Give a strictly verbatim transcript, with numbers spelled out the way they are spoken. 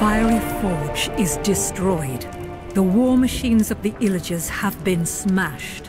Fiery Forge is destroyed. The war machines of the Illagers have been smashed.